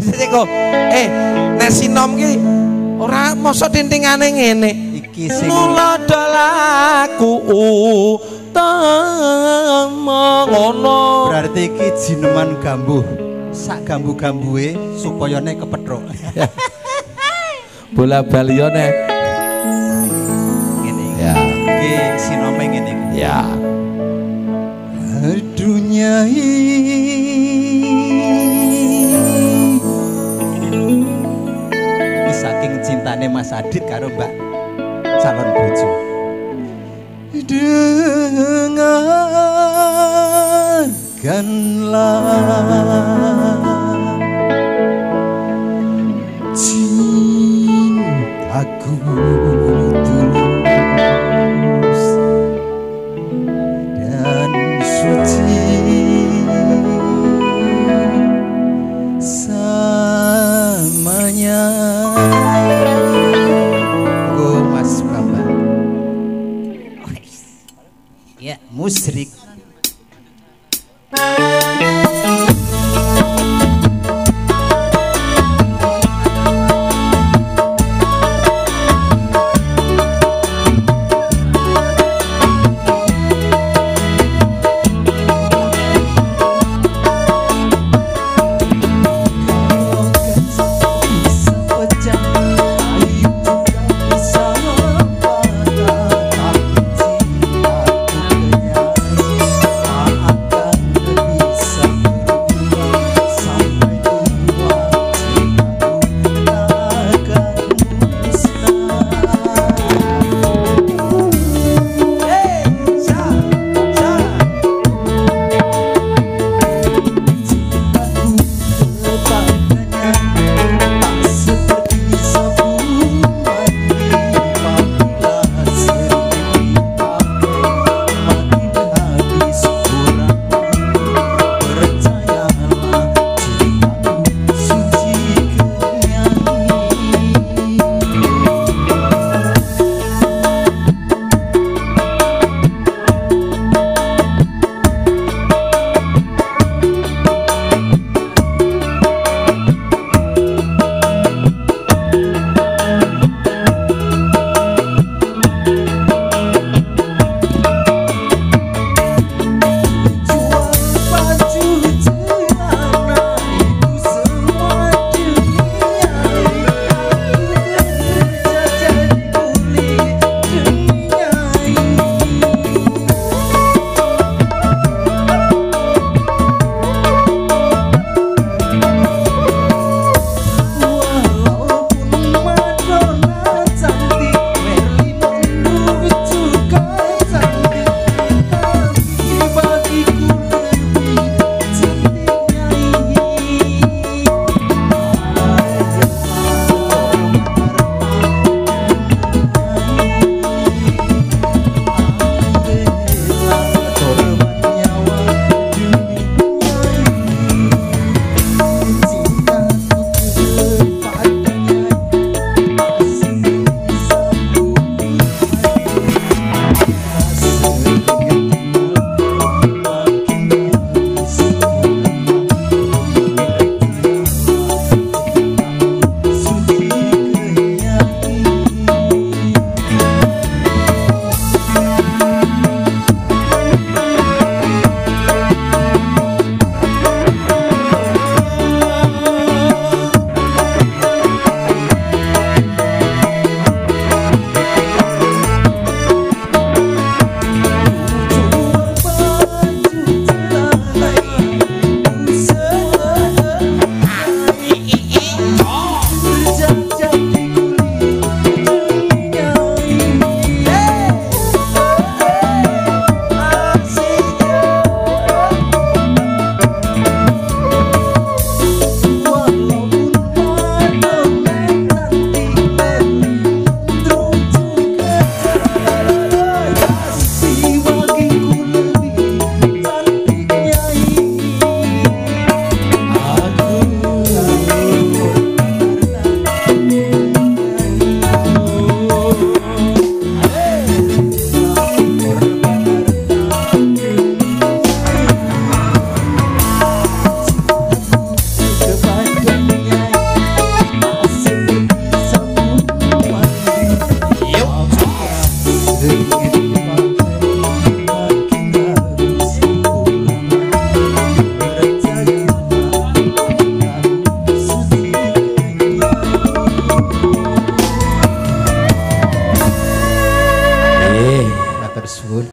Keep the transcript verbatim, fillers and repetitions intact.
Siko, eh, nesinom ki ora mosok dentingane ngene. Iki sing nulodolaku utama ngono. Berarti iki jineman gambuh. Sak gambu-gambue supayane kepethuk. Bola balione ngene iki. Ya, iki sinome ngene iki. Ya. Dunia ini saking cintane Mas Adit karo Mbak calon bojo dengarkanlah